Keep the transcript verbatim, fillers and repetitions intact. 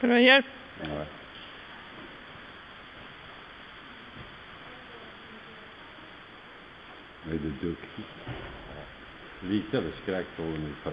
Ska du ha hjälp? Nej. Vad är du duktig? Lite överskräckt på ungefär.